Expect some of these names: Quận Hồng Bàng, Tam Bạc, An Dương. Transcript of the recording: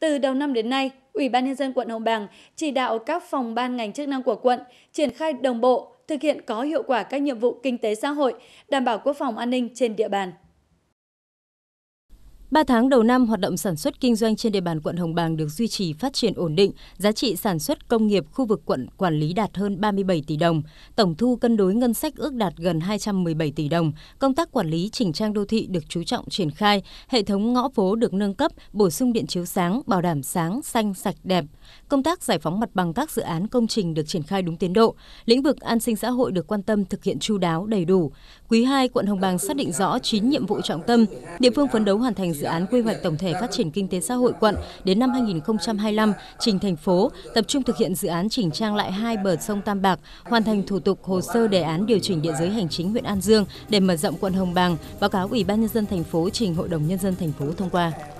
Từ đầu năm đến nay, Ủy ban Nhân dân quận Hồng Bàng chỉ đạo các phòng ban ngành chức năng của quận triển khai đồng bộ, thực hiện có hiệu quả các nhiệm vụ kinh tế xã hội, đảm bảo quốc phòng an ninh trên địa bàn. 3 tháng đầu năm, hoạt động sản xuất kinh doanh trên địa bàn quận Hồng Bàng được duy trì phát triển ổn định, giá trị sản xuất công nghiệp khu vực quận quản lý đạt hơn 37 tỷ đồng, tổng thu cân đối ngân sách ước đạt gần 217 tỷ đồng, công tác quản lý chỉnh trang đô thị được chú trọng triển khai, hệ thống ngõ phố được nâng cấp, bổ sung điện chiếu sáng, bảo đảm sáng, xanh, sạch, đẹp. Công tác giải phóng mặt bằng các dự án công trình được triển khai đúng tiến độ, lĩnh vực an sinh xã hội được quan tâm thực hiện chu đáo đầy đủ. Quý 2, quận Hồng Bàng xác định rõ 9 nhiệm vụ trọng tâm, địa phương phấn đấu hoàn thành dự án quy hoạch tổng thể phát triển kinh tế xã hội quận đến năm 2025 trình thành phố, tập trung thực hiện dự án chỉnh trang lại 2 bờ sông Tam Bạc, hoàn thành thủ tục hồ sơ đề án điều chỉnh địa giới hành chính huyện An Dương để mở rộng quận Hồng Bàng, báo cáo Ủy ban Nhân dân thành phố trình Hội đồng Nhân dân thành phố thông qua.